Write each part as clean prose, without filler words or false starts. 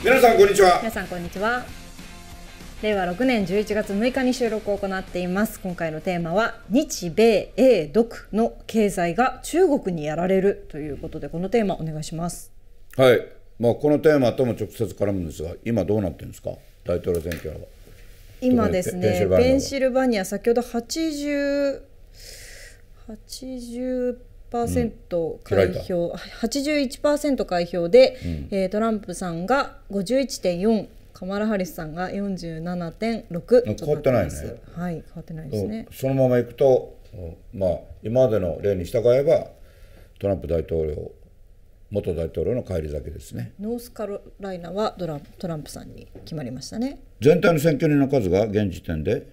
皆さんこんにちは。皆さんこんにちは。令和6年11月6日に収録を行っています。今回のテーマは日米英独の経済が中国にやられるということで、このテーマお願いします。はい。まあこのテーマとも直接絡むんですが、今どうなってるんですか、大統領選挙は。今ですね、ペンシルバニア、先ほど80% 開票、81% 開票で、トランプさんが 51.4、カマラ・ハリスさんが 47.6、 変わってないね。はい、変わってないですね。そのままいくと、まあ今までの例に従えばトランプ大統領、元大統領の帰り咲きですね。ノースカロライナはトランプさんに決まりましたね。全体の選挙人の数が現時点で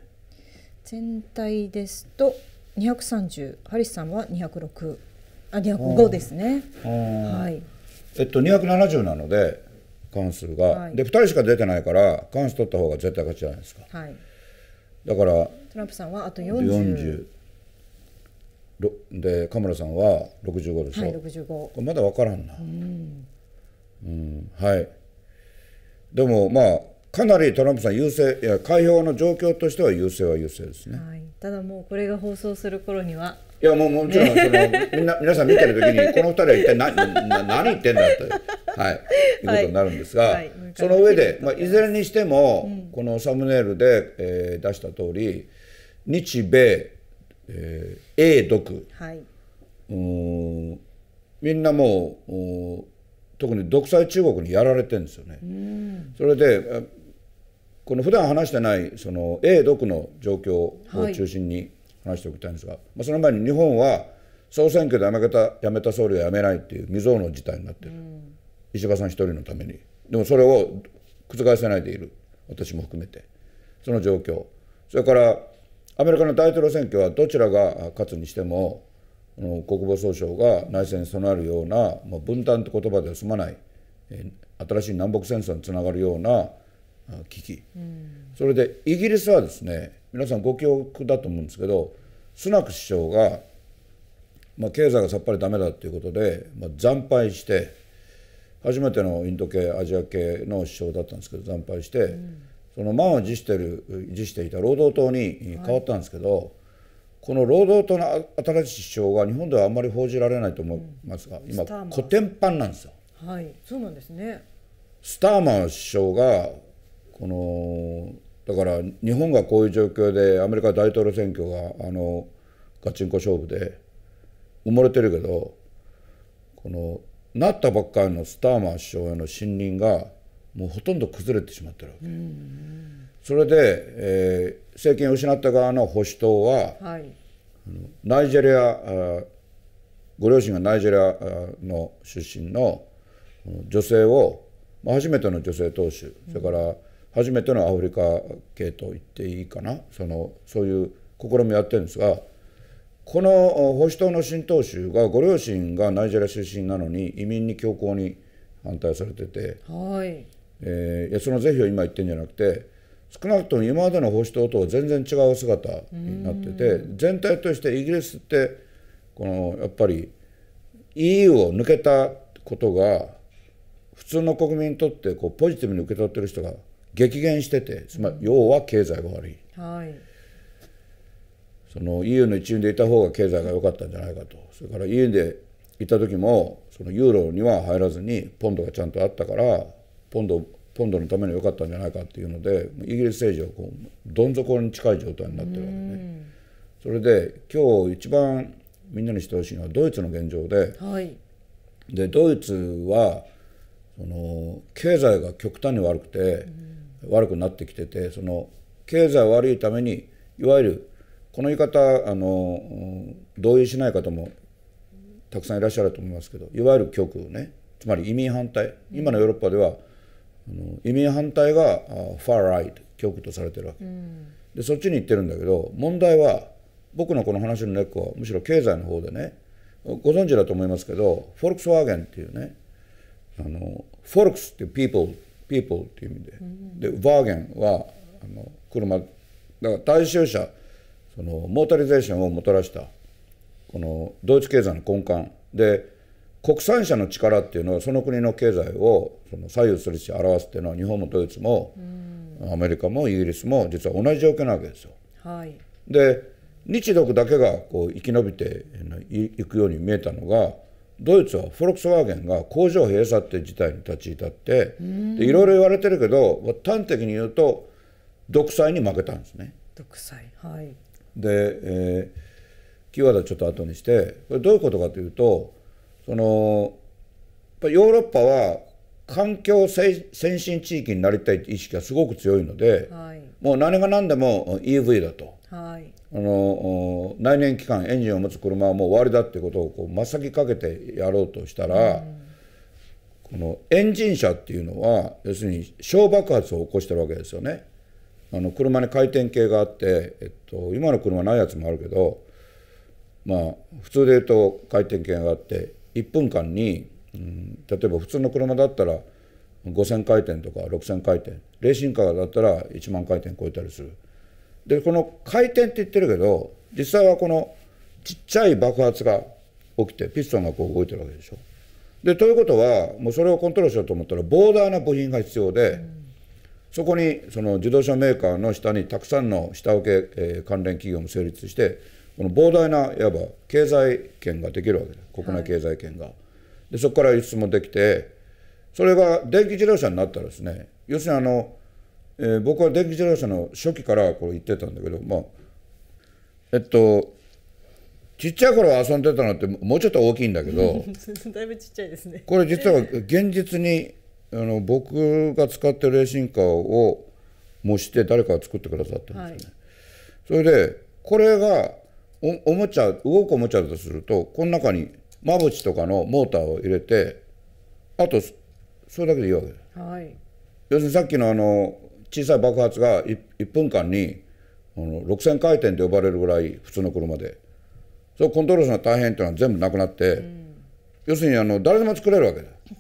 全体ですと230、ハリスさんは206、あ、205ですね。はい。270なので関数が、はい、で2人しか出てないから関数取った方が絶対勝ちじゃないですか。はい。だからトランプさんはあと40で、カマラさんは65でしょ。はい、65。これまだ分からんな。うん、はい。でもまあかなりトランプさん優勢、いや開票の状況としては優勢は優勢ですね。はい、ただもうこれが放送する頃には、いやもちろんその皆さん見てる時にこの2人は一体何言ってんだっていうことになるんですが、その上でまあいずれにしてもこのサムネイルで出した通り、日米英独、みんなもう特に独裁中国にやられてるんですよね。それでこの普段話してないその英独の状況を中心に話しておきたいんですが、まあその前に日本は総選挙で辞めた総理は辞めないっていう未曾有の事態になっている。石破さん一人のために。でもそれを覆せないでいる、私も含めてその状況。それからアメリカの大統領選挙はどちらが勝つにしても国防総省が内戦に備えるような、まあ、分断って言葉では済まない、新しい南北戦争につながるような危機。それでイギリスはですね、皆さんご記憶だと思うんですけど、スナク首相が、まあ、経済がさっぱりダメだということで、まあ、惨敗して、初めてのインド系アジア系の首相だったんですけど惨敗して、その満を持していた労働党に変わったんですけど、はい、この労働党の新しい首相が日本ではあんまり報じられないと思いますが、今コテンパンなんですよ。はい、そうなんですね。スターマー首相がこの、だから日本がこういう状況でアメリカ大統領選挙がガチンコ勝負で埋もれてるけど、このなったばっかりのスターマー首相への信任がもうほとんど崩れてしまってるわけ。それで、政権を失った側の保守党は、はい、ナイジェリア、ご両親がナイジェリアの出身の女性を、初めての女性党首、それから初めてのアフリカ系と言っていいかな、そういう試みをやってるんですが、この保守党の新党首がご両親がナイジェリア出身なのに移民に強硬に反対されてて、はい、その是非を今言ってるんじゃなくて、少なくとも今までの保守党とは全然違う姿になってて、全体としてイギリスってこのやっぱり EU を抜けたことが普通の国民にとってこうポジティブに受け取ってる人が激減してて、つまり要は経済が悪い、その EU の一員でいた方が経済が良かったんじゃないかと。それから EU でいた時もそのユーロには入らずにポンドがちゃんとあったから、ポンドのために良かったんじゃないかっていうので、イギリス政治はこうどん底に近い状態になってるわけね。それで今日一番みんなにしてほしいのはドイツの現状で、はい、でドイツはその経済が極端に悪くて、悪くなってきてて、その経済悪いために、いわゆるこの言い方同意しない方もたくさんいらっしゃると思いますけど、いわゆる極右ね、つまり移民反対、今のヨーロッパでは移民反対がファーライト、極右とされてるわけ、でそっちに行ってるんだけど、問題は僕のこの話の根っこはむしろ経済の方でね、ご存知だと思いますけど、フォルクスワーゲンっていうね、フォルクスってピープル、ピープルっていう意味で、でワーゲンは車だから、大衆車、そのモータリゼーションをもたらしたこのドイツ経済の根幹で、国産車の力っていうのはその国の経済をその左右するし表すっていうのは、日本もドイツもアメリカもイギリスも実は同じ条件なわけですよ。はい、で日独だけがこう生き延びていくように見えたのが、ドイツはフォルクスワーゲンが工場閉鎖っていう事態に立ち至って、でいろいろ言われてるけど、端的に言うと独裁に負けたんですね。独裁、はい、で、キーワードはちょっと後にして、これどういうことかというと、そのやっぱヨーロッパは環境先進地域になりたいって意識がすごく強いので、はい、もう何が何でも EV だと、はい、内燃機関エンジンを持つ車はもう終わりだっていうことをこう真っ先かけてやろうとしたら、このエンジン車っていうのは要するに小爆発を起こしてるわけですよね。車に回転系があって、今の車ないやつもあるけど、まあ普通でいうと回転系があって1分間に、例えば普通の車だったら 5,000 回転とか 6,000 回転、レーシングカーだったら1万回転超えたりする。でこの回転って言ってるけど、実際はこのちっちゃい爆発が起きてピストンがこう動いてるわけでしょ。でということはもうそれをコントロールしようと思ったら膨大な部品が必要で、そこにその自動車メーカーの下にたくさんの下請け、関連企業も成立して、この膨大ないわば経済圏ができるわけです、国内経済圏が。はい、でそこから輸出もできて、それが電気自動車になったらですね、要するに僕は電気自動車の初期からこれ言ってたんだけど、まあちっちゃい頃遊んでたのってもうちょっと大きいんだけどだいぶちっちゃいですねこれ実は現実に僕が使ってるレーシングカーを模して誰かが作ってくださったんですよね。はい、それでこれがおもちゃ、動くおもちゃだとすると、この中にマブチとかのモーターを入れて、あとそれだけでいいわけです。はい、要するにさっきの小さい爆発が 1分間に6,000回転と呼ばれるぐらい普通の車で、それをコントロールするのが大変というのは全部なくなって、要するに誰でも作れるわけです、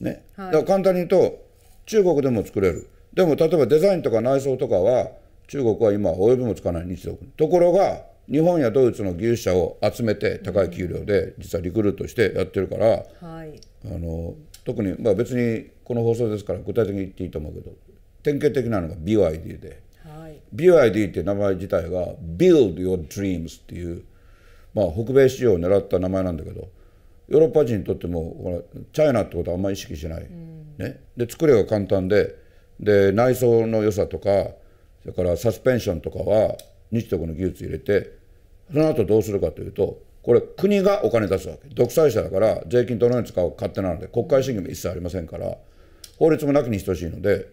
ね。はい、だから簡単に言うと中国でも作れる。でも例えばデザインとか内装とかは中国は今及びもつかない日独。ところが日本やドイツの技術者を集めて高い給料で実はリクルートしてやってるから、はい、特に、まあ、別にこの放送ですから具体的に言っていいと思うけど、典型的なのが BYD で、はい、BYD って名前自体が Build Your Dreams っていう、まあ、北米市場を狙った名前なんだけど、ヨーロッパ人にとってもチャイナってことはあんまり意識しない、ね、で作りが簡単で、内装の良さとか、それからサスペンションとかは日独の技術入れて、その後どうするかというと、これ国がお金出すわけ。独裁者だから税金どのように使うか勝手なので、国会審議も一切ありませんから、法律もなきに等しいので、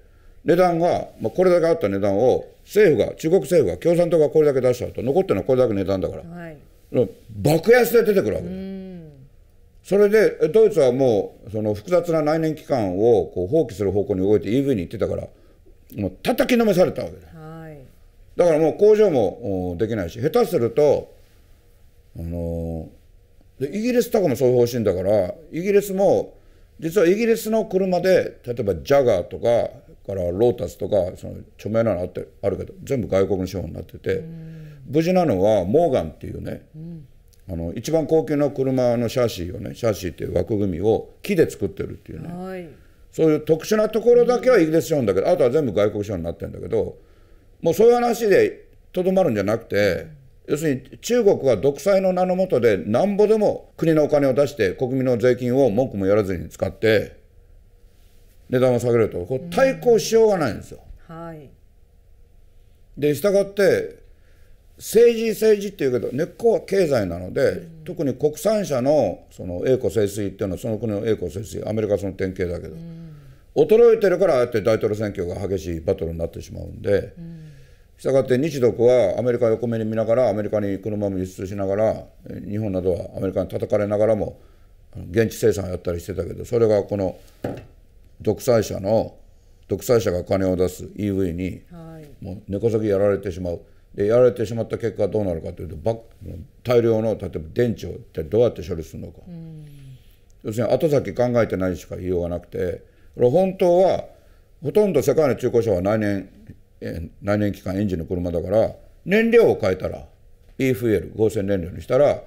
値段が、まあ、これだけあった値段を政府が、中国政府が、共産党がこれだけ出しちゃうと、残ってるのはこれだけ値段だから、はい、爆安で出てくるわけです。それでドイツはもうその複雑な内燃機関をこう放棄する方向に動いて EV に行ってたから、もう叩きのめされたわけです。だからもう工場もできないし、下手するとイギリスとかもそういう方針だから、イギリスも実はイギリスの車で、例えばジャガーとかからロータスとか、その著名なのあるけど全部外国の資本になってて、無事なのはモーガンっていうね、一番高級な車のシャーシーをね、シャーシーっていう枠組みを木で作ってるっていうね、はい、そういう特殊なところだけはイギリス資本だけど、あとは全部外国資本になってるんだけど。もうそういう話でとどまるんじゃなくて、要するに中国は独裁の名の下でなんぼでも国のお金を出して、国民の税金を文句もやらずに使って値段を下げると、こう対抗しようがないんですよ。はい、でしたがって政治っていうけど、根っこは経済なので、特に国産車のその栄枯盛衰っていうのは、その国の栄枯盛衰、アメリカはその典型だけど。衰えてるから、ああやって大統領選挙が激しいバトルになってしまうんで、したがって日独はアメリカを横目に見ながら、アメリカに車も輸出しながら、日本などはアメリカに叩かれながらも現地生産をやったりしてたけど、それがこの独裁者が金を出す EV にもう根こそぎやられてしまう。でやられてしまった結果どうなるかというと、大量の例えば電池を一体どうやって処理するのか、要するに後先考えてないしか言いようがなくて。本当はほとんど世界の中古車は内燃機関エンジンの車だから、燃料を変えたら EFL 合成燃料にしたら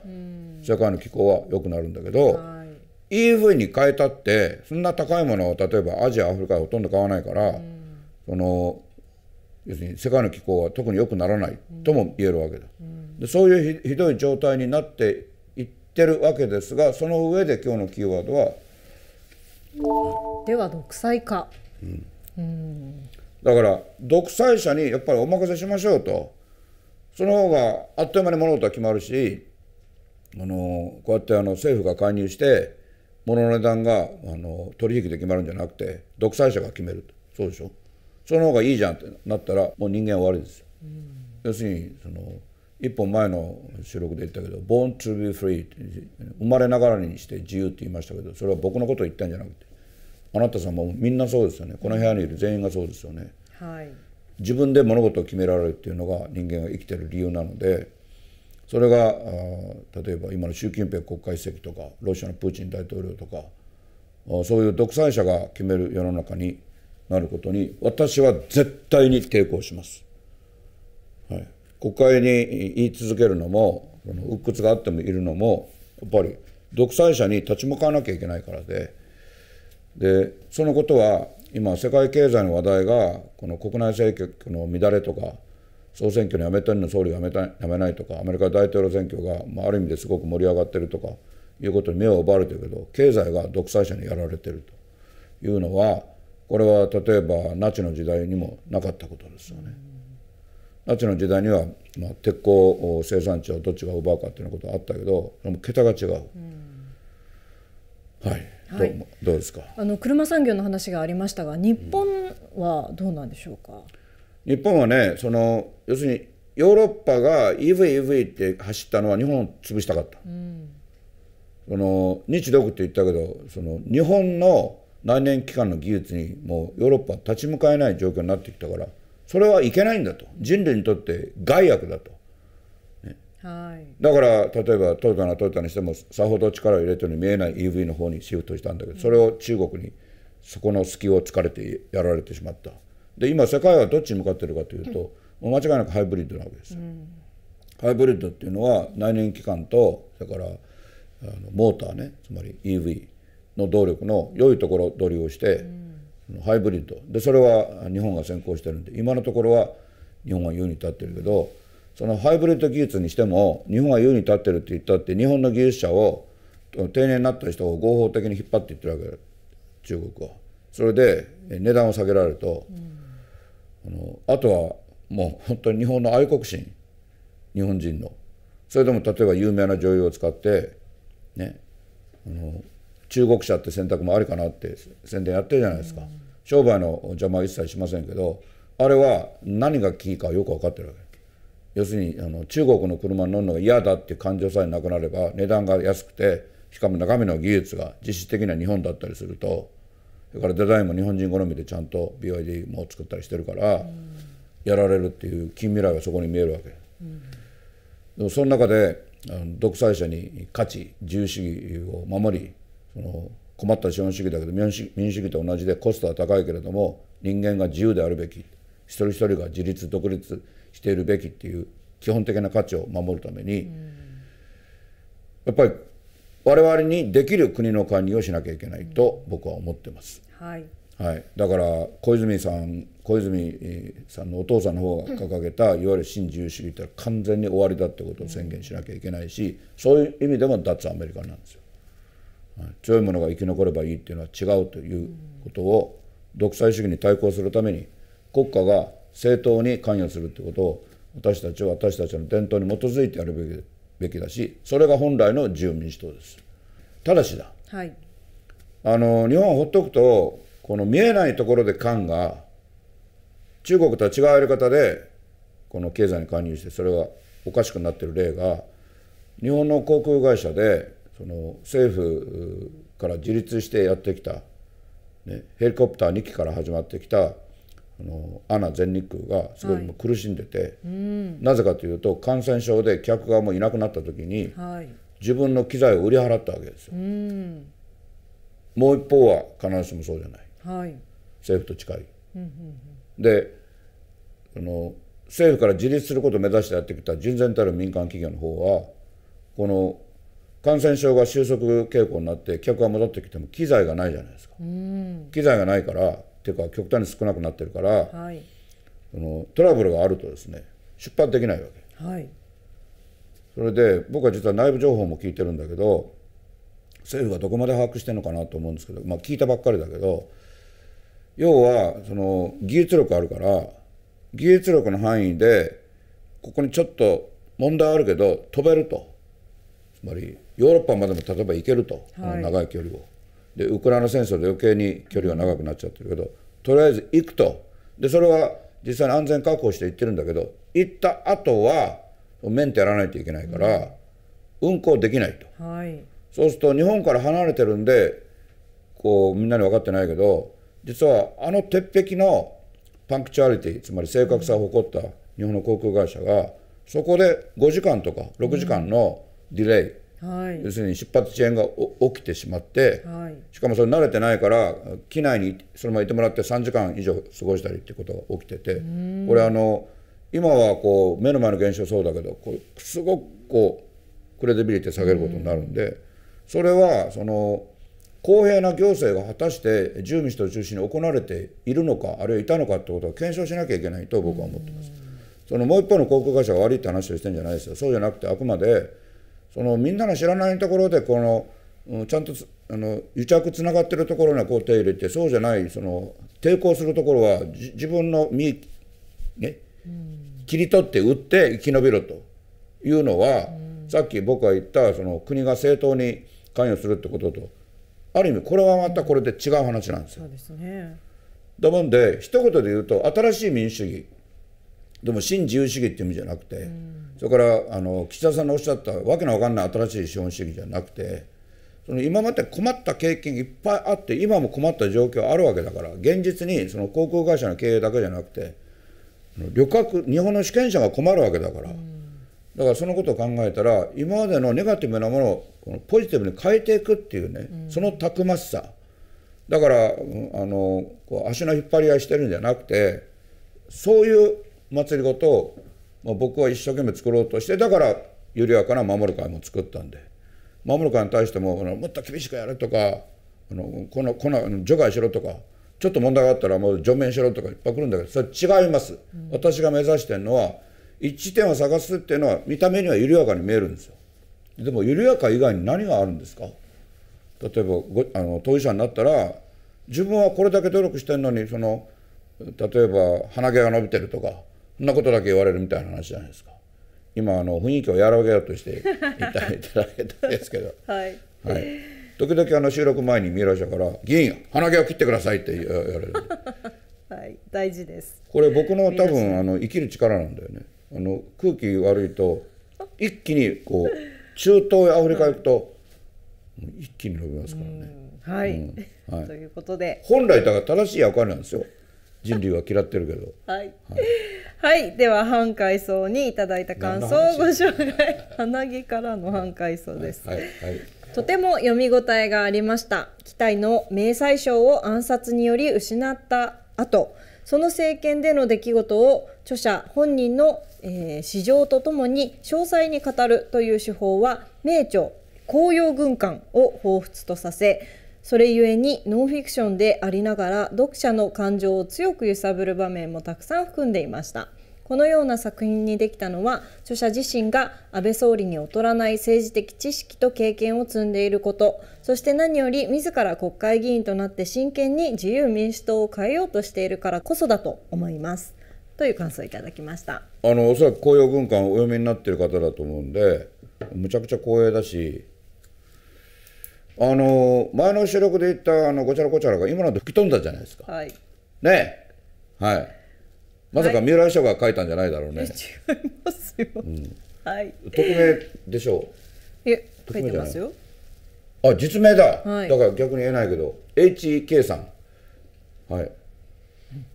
世界の気候は良くなるんだけど、EV に変えたってそんな高いものを例えばアジアアフリカでほとんど買わないから、その要するに世界の気候は特に良くならないとも言えるわけだ。でそういうひどい状態になっていってるわけですが、その上で今日のキーワードはでは独裁化、だから独裁者にやっぱりお任せしましょうと、その方があっという間に物事は決まるし、こうやって政府が介入して物の値段が取引で決まるんじゃなくて独裁者が決めると。そうでしょ、その方がいいじゃんってなったらもう人間は悪いですよ。要するに一本前の収録で言ったけど「born to be free」生まれながらにして自由って言いましたけど、それは僕のことを言ったんじゃなくてあなたさんもみんなそうですよね。この部屋にいる全員がそうですよね。自分で物事を決められるっていうのが人間が生きてる理由なので、それが例えば今の習近平国家主席とかロシアのプーチン大統領とかそういう独裁者が決める世の中になることに私は絶対に抵抗します。はい、国会に言い続けるのも鬱屈があってもいるのもやっぱり独裁者に立ち向かわなきゃいけないからで。でそのことは今世界経済の話題がこの国内政局の乱れとか総選挙の総理を辞めないとかアメリカ大統領選挙が、ある意味ですごく盛り上がってるとかいうことに目を奪われてるけど、経済が独裁者にやられてるというのはこれは例えばナチの時代にもなかったことですよね。ナチの時代には、鉄鋼生産地をどっちが奪うかっていうことはあったけど、でも桁が違う。はいどうですか。車産業の話がありましたが、日本はどうなんでしょうか。日本はね、要するにヨーロッパが EV って走ったのは日本を潰したかった。日独って言ったけど、日本の内燃機関の技術にもうヨーロッパは立ち向かえない状況になってきたから、それはいけないんだと、人類にとって害悪だと。だから例えばトヨタにしてもさほど力を入れてるように見えない EV の方にシフトしたんだけど、それを中国にそこの隙を突かれてやられてしまった。で今世界はどっちに向かってるかというと、間違いなくハイブリッドなわけですよ。ハイブリッドっていうのは内燃機関とそれからモーターね、つまり EV の動力の良いところ取りをして、ハイブリッドで、それは日本が先行してるんで今のところは日本が優に立ってるけど、そのハイブリッド技術にしても日本は優に立ってるって言ったって日本の技術者を定年になった人を合法的に引っ張っていってるわけだ中国は。それで値段を下げられると、あとはもう本当に日本の愛国心、日本人のそれでも例えば有名な女優を使って、ね、中国車って選択もありかなって宣伝やってるじゃないですか。商売の邪魔は一切しませんけど、あれは何がキーかよく分かってるわけ。要するに中国の車に乗るのが嫌だっていう感情さえなくなれば、値段が安くてしかも中身の技術が実質的には日本だったりすると、それからデザインも日本人好みでちゃんと BYD も作ったりしてるからやられるっていう近未来がそこに見えるわけ。でもその中で独裁者に価値自由主義を守り、困った資本主義だけど民主主義と同じでコストは高いけれども人間が自由であるべき、一人一人が自立独立しているべきっていう基本的な価値を守るために、やっぱり我々にできる国の介入をしなきゃいけないと僕は思ってます。だから小泉さんのお父さんの方が掲げたいわゆる新自由主義って完全に終わりだってことを宣言しなきゃいけないし、そういう意味でも脱アメリカなんですよ。強いものが生き残ればいいっていうのは違うということを、独裁主義に対抗するために国家が政党に関与するってことを私たちの伝統に基づいてやるべきだし、それが本来の自由民主党です。ただしだ、日本をほっとくとこの見えないところで官が中国とは違うやり方でこの経済に介入して、それがおかしくなってる例が日本の航空会社で政府から自立してやってきた、ヘリコプター2機から始まってきたアナ全日空がすごい苦しんでて、なぜかというと感染症で客がもういなくなった時に、自分の機材を売り払ったわけですよ。もう一方は必ずしもそうじゃない、政府と近いで政府から自立することを目指してやってきた純然たる民間企業の方は、この感染症が収束傾向になって客が戻ってきても機材がないじゃないですか。機材がないからっていうか極端に少なくなってるから、はい、トラブルがあるとですね出発できないわけ、はい、それで僕は実は内部情報も聞いてるんだけど、政府がどこまで把握してるのかなと思うんですけど、まあ聞いたばっかりだけど、要はその技術力あるから技術力の範囲でここにちょっと問題あるけど飛べると、つまりヨーロッパまでも例えば行けると、はい、長い距離をでウクライナ戦争で余計に距離が長くなっちゃってるけど、とりあえず行くと。でそれは実際に安全確保して行ってるんだけど、行った後はメンテやらないといけないから、うん、運行できないと、はい、そうすると日本から離れてるんでこうみんなに分かってないけど、実はあの鉄壁のパンクチュアリティ、つまり正確さを誇った日本の航空会社がそこで5時間とか6時間のディレイ、うんはい、要するに出発遅延が起きてしまって、はい、しかもそれ慣れてないから機内にそのままいてもらって3時間以上過ごしたりってことが起きてて、うん、これ今はこう目の前の現象そうだけどこうすごくこうクレディビリティ下げることになるんで、うん、それはその公平な行政が果たして住民主を中心に行われているのかあるいはいたのかということは検証しなきゃいけないと僕は思っています。そのもう一方の航空会社が悪いって話をしてるんじゃないですよ。そうじゃなくてあくまでそのみんなの知らないところでこのちゃんと癒着つながってるところにはこう手入れて、そうじゃないその抵抗するところは自分の身ね切り取って売って生き延びろというのは、さっき僕が言ったその国が正当に関与するってこととある意味これはまたこれで違う話なんですよ。そうですね。だもんで一言で言うと新しい民主主義でも新自由主義っていう意味じゃなくて、それから岸田さんのおっしゃったわけのわかんない新しい資本主義じゃなくて、その今まで困った経験いっぱいあって今も困った状況あるわけだから、現実にその航空会社の経営だけじゃなくて旅客日本の主権者が困るわけだから、だからそのことを考えたら今までのネガティブなものをこのポジティブに変えていくっていうね、そのたくましさだからこう足の引っ張り合いしてるんじゃなくて、そういう祭りごとを、まあ、僕は一生懸命作ろうとして、だから緩やかな守る会も作ったんで、守る会に対してももっと厳しくやれとか除外しろとかちょっと問題があったらもう除名しろとかいっぱい来るんだけど、それ違います、私が目指してるのは一致点を探すっていうのは見た目には緩やかに見えるんですよ。でも緩やか以外に何があるんですか。例えば当事者になったら自分はこれだけ努力してるのに例えば鼻毛が伸びてるとかそんなことだけ言われるみたいな話じゃないですか。今雰囲気を和らげようとしていただけたんですけど、はいはい、時々収録前に三浦社から「議員鼻毛を切ってください」って言われる、はい、大事です。これ僕の多分生きる力なんだよね。空気悪いと一気にこう中東やアフリカ行くと一気に伸びますからね。はい、ということで本来だから正しい役割なんですよ。人類は嫌ってるけどはい、はいはい、では半回想にいただいた感想をご紹介鼻毛からの半回想です。とても読み応えがありました。期待の明細賞を暗殺により失った後、その政権での出来事を著者本人の史上とともに詳細に語るという手法は名著「紅葉軍艦」を彷彿とさせ、それゆえにノンフィクションでありながら読者の感情を強く揺さぶる場面もたくさん含んでいました。このような作品にできたのは著者自身が安倍総理に劣らない政治的知識と経験を積んでいること、そして何より自ら国会議員となって真剣に自由民主党を変えようとしているからこそだと思いますという感想をいただきました。おそらく紅葉軍艦をお読みになっている方だと思うんでむちゃくちゃ光栄だし、前の収録で言ったごちゃらこちゃらが今ので吹き飛んだじゃないですか、はい、ねえ、はい、まさか三浦秘書が書いたんじゃないだろうね。違いますよ。はい。匿名でしょう。え、書いてますよ。あ、実名だ。だから逆に言えないけど、H.K. さん。はい。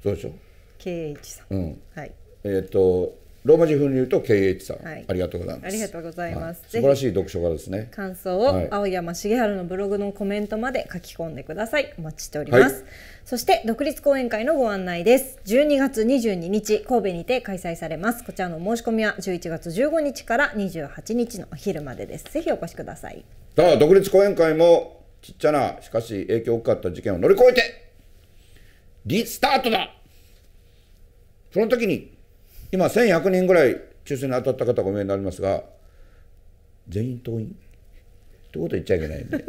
そうでしょ。K.H. さん。はい。ローマ字風に言うと経営さん、ありがとうございます。ありがとうございます。素晴らしい読書家ですね。感想を青山茂春のブログのコメントまで書き込んでください。お待ちしております。そして独立講演会のご案内です。12月22日神戸にて開催されます。こちらの申し込みは11月15日から28日のお昼までです。ぜひお越しください。さあ、独立講演会もちっちゃなしかし影響大きかった事件を乗り越えてリスタートだ。その時に。今1100人ぐらい抽選に当たった方がお見えになりますが、全員党員ってこと言っちゃいけないんで、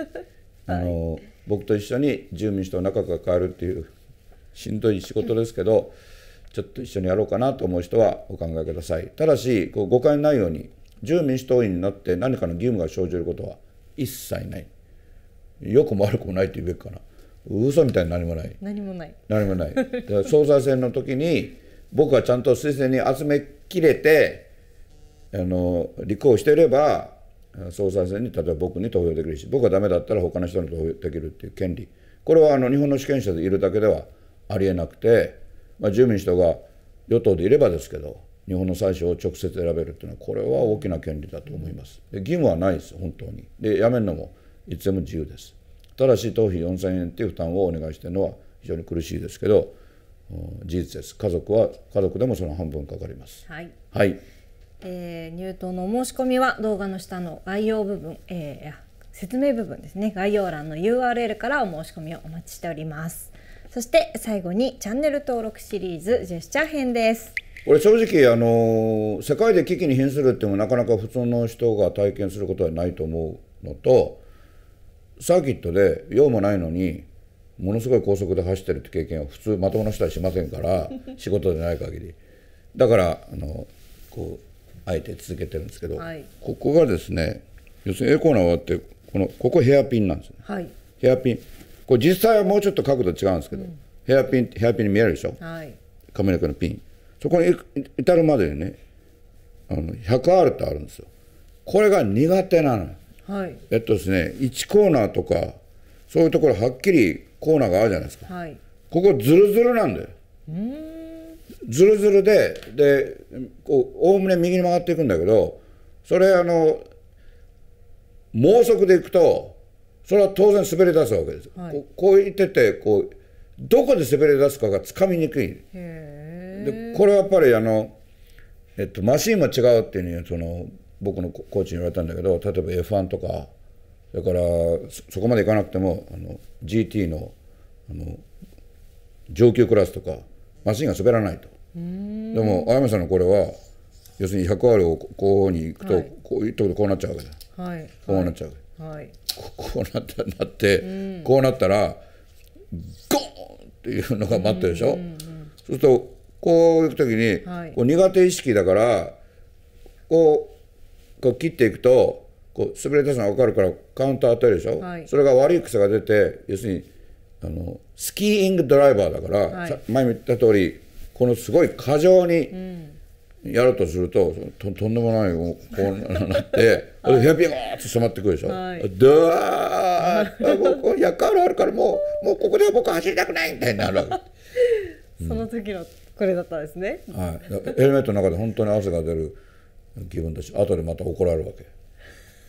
僕と一緒に住民主と仲が変わるっていうしんどい仕事ですけど、ちょっと一緒にやろうかなと思う人はお考えください。ただしこう誤解のないように、住民主党員になって何かの義務が生じることは一切ない、良くも悪くもないというべきかな。嘘みたいに何もない、何もない、何もない。総裁選の時に僕はちゃんと推薦に集めきれて立候補していれば、総裁選に例えば僕に投票できるし、僕がダメだったら他の人に投票できるっていう権利、これは日本の主権者でいるだけではありえなくて、住民主党が与党でいればですけど、日本の最初を直接選べるっていうのは、これは大きな権利だと思います。で義務はないです、本当に。でやめるのもいつでも自由です。ただし党費4000円っていう負担をお願いしてるのは非常に苦しいですけど、事実です。家族でもその半分かかります。はい。はい。入党のお申し込みは動画の下の概要部分、説明部分ですね。概要欄の URL からお申し込みをお待ちしております。そして最後にチャンネル登録シリーズジェスチャー編です。これ正直世界で危機に瀕するってもなかなか普通の人が体験することはないと思うのと、サーキットで用もないのに。ものすごい高速で走ってるって経験は普通まともな人はしませんから仕事でない限りだからこうあえて続けてるんですけど、はい、ここがですね、要するに A コーナー終わってここヘアピンなんですね、はい、ヘアピン、これ実際はもうちょっと角度違うんですけど、うん、ヘアピンに見えるでしょ、はい、髪の毛のピン、そこに至るまでにね100R ってあるんですよ。これが苦手なの、はい、ですね、1コーナーとかそういうところはっきりコーナーがあるじゃないですか、はい、ここズルズルなんだよ。ズルズルでおおむね右に曲がっていくんだけど、それ猛速でいくとそれは当然滑り出すわけです、はい、こういっててどこで滑り出すかがつかみにくい。でこれはやっぱりマシンも違うっていうふうに僕のコーチに言われたんだけど、例えば F1 とか。だからそこまでいかなくてもGT の上級クラスとかマシンが滑らないと。でも青山さんのこれは要するに100Rをこうに行くと、はい、こういうとこでこうなっちゃうわけだ、はい、こうなっちゃうわけ、はい、こうなってこうなったらゴーンっていうのが待ってるでしょ。そうするとこう行く時に、はい、苦手意識だからこう切っていくと。滑り出すのが分かるからカウンター当たるでしょ、はい、それが悪い癖が出て、要するにスキーイングドライバーだから、はい、前も言った通りこのすごい過剰にやろうとすると、うん、とんでもないこうなってヘアピンがーッと染まってくるでしょ、はい、ドワーッここ100Rあるからもうここでは僕は走りたくないみたいになるわけその時のこれだったんですね、はい、ヘルメットの中で本当に汗が出る気分だし、後でまた怒られるわけ。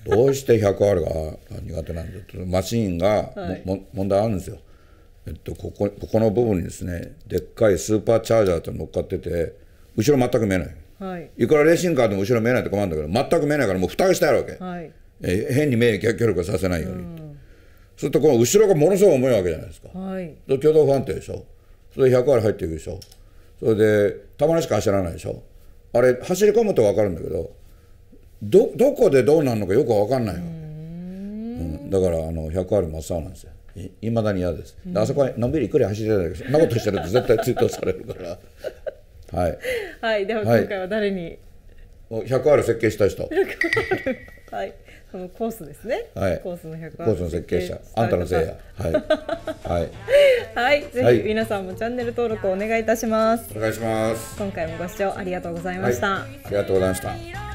どうして 100R が苦手なんだと、マシンが、はい、問題あるんですよ。ここの部分にですね、でっかいスーパーチャージャーと乗っかってて後ろ全く見えない、はい、いくらレーシングカーでも後ろ見えないって困るんだけど、全く見えないからもう蓋がしてあるわけ、はい、変に免疫協力させないように、うん、そうするとこの後ろがものすごい重いわけじゃないですか、はい、共同不安定でしょ、それで 100R 入っていくでしょ、それでたまにしか走らないでしょ、あれ走り込むと分かるんだけど。どこでどうなるのかよく分かんないわけ、うん、だから100R真っ青なんですよ。いまだに嫌です。あそこはのんびりゆっくり走ってたんだけど、そんなことしてると絶対追悼されるからはい、はい、では今回は誰に 100R 設計した人、はい、そのコースですね、はい、コースの 100R コースの設計者、あんたのせいや、はいはい、ぜひ皆さんもチャンネル登録をお願いいたします。お願いします。今回もご視聴ありがとうございました。ありがとうございました。